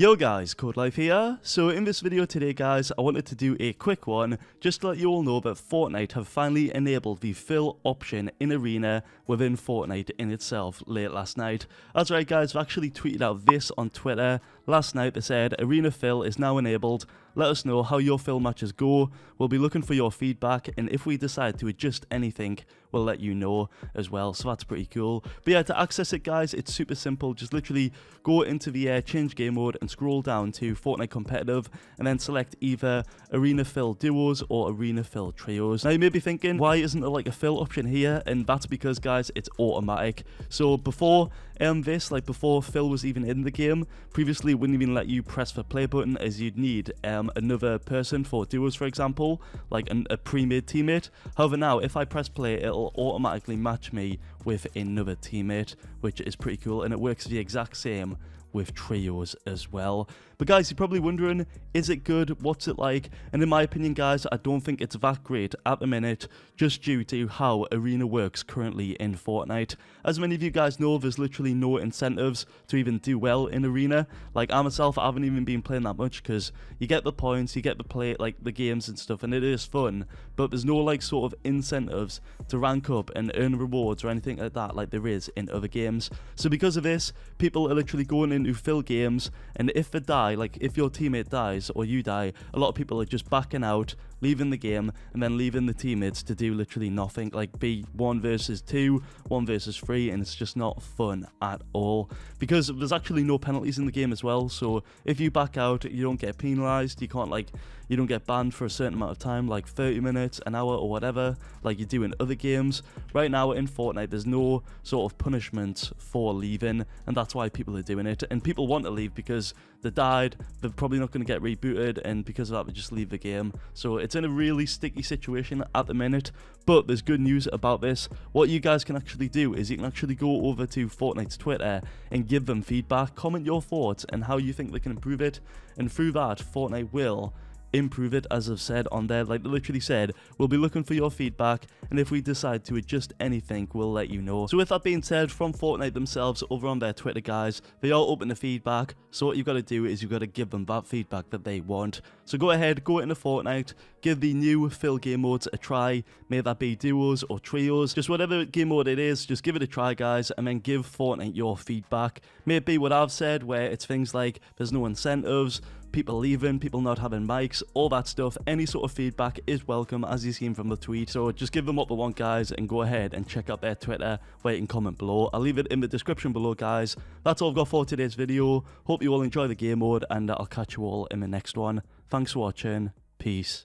Yo guys, CodeLife here. So in this video today guys, I wanted to do a quick one just to let you all know that Fortnite have finally enabled the fill option in Arena within Fortnite in itself late last night. That's right guys, I've actually tweeted out this on Twitter last night that said Arena fill is now enabled. Let us know how your fill matches go. We'll be looking for your feedback, and if we decide to adjust anything, we'll let you know as well. So that's pretty cool. But yeah, to access it guys, it's super simple. Just literally go into the change game mode and scroll down to Fortnite Competitive, and then select either Arena Fill Duos or Arena Fill Trios. Now you may be thinking, why isn't there like a fill option here? And that's because guys, it's automatic. So before before fill was even in the game, previously it wouldn't even let you press the play button, as you'd need another person for duos, for example, like a pre-made teammate. However, now if I press play, it'll automatically match me with another teammate, which is pretty cool, and it works the exact same with trios as well. But guys, you're probably wondering, is it good? What's it like? And in my opinion guys, I don't think it's that great at the minute, just due to how Arena works currently in Fortnite. As many of you guys know, there's literally no incentives to even do well in Arena. Like I myself, I haven't even been playing that much, because you get the points, you get the play, like the games and stuff, and it is fun, but there's no like sort of incentives to rank up and earn rewards or anything like that, like there is in other games. So because of this, people are literally going in who fill games, and if they die, like if your teammate dies or you die, a lot of people are just backing out, leaving the game, and then leaving the teammates to do literally nothing, like be 1 versus 2, 1 versus 3, and it's just not fun at all, because there's actually no penalties in the game as well. So if you back out, you don't get penalized, you can't like, you don't get banned for a certain amount of time, like 30 minutes, an hour or whatever, like you do in other games. Right now in Fortnite, there's no sort of punishment for leaving, and that's why people are doing it. And people want to leave because they died, they're probably not going to get rebooted, and because of that, they just leave the game. So it's in a really sticky situation at the minute, but there's good news about this. What you guys can actually do is you can actually go over to Fortnite's Twitter and give them feedback, comment your thoughts and how you think they can improve it, and through that, Fortnite will improve it. As I've said on there, like they literally said, we'll be looking for your feedback, and if we decide to adjust anything, we'll let you know. So with that being said, from Fortnite themselves over on their Twitter guys, they are open to feedback. So what you've got to do is you've got to give them that feedback that they want. So go ahead, go into Fortnite, give the new fill game modes a try, may that be duos or trios, just whatever game mode it is, just give it a try guys, and then give Fortnite your feedback. May it be what I've said, where it's things like there's no incentives, people leaving, people not having mics, all that stuff. Any sort of feedback is welcome, as you've seen from the tweet. So just give them what they want guys, and go ahead and check out their Twitter where you can comment below. I'll leave it in the description below guys. That's all I've got for today's video. Hope you all enjoy the game mode, and I'll catch you all in the next one. Thanks for watching. Peace.